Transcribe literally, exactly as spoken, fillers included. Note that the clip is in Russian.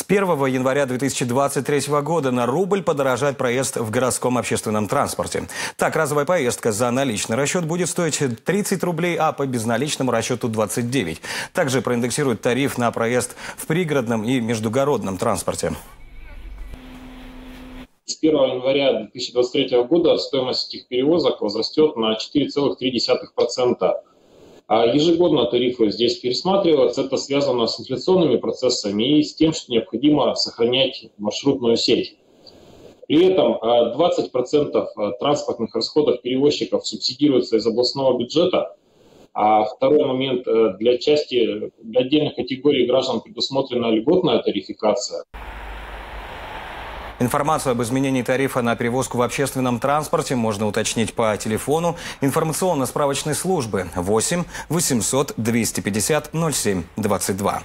С первого января две тысячи двадцать третьего года на рубль подорожает проезд в городском общественном транспорте. Так, разовая поездка за наличный расчет будет стоить тридцать рублей, а по безналичному расчету двадцать девять. Также проиндексируют тариф на проезд в пригородном и междугородном транспорте. С первого января две тысячи двадцать третьего года стоимость этих перевозок возрастет на четыре целых три десятых процента. Ежегодно тарифы здесь пересматриваются. Это связано с инфляционными процессами и с тем, что необходимо сохранять маршрутную сеть. При этом двадцать процентов транспортных расходов перевозчиков субсидируется из областного бюджета. А второй момент: для части, для отдельных категорий граждан предусмотрена льготная тарификация. Информацию об изменении тарифа на перевозку в общественном транспорте можно уточнить по телефону информационно-справочной службы восемь восемьсот двести пятьдесят ноль семь двадцать два.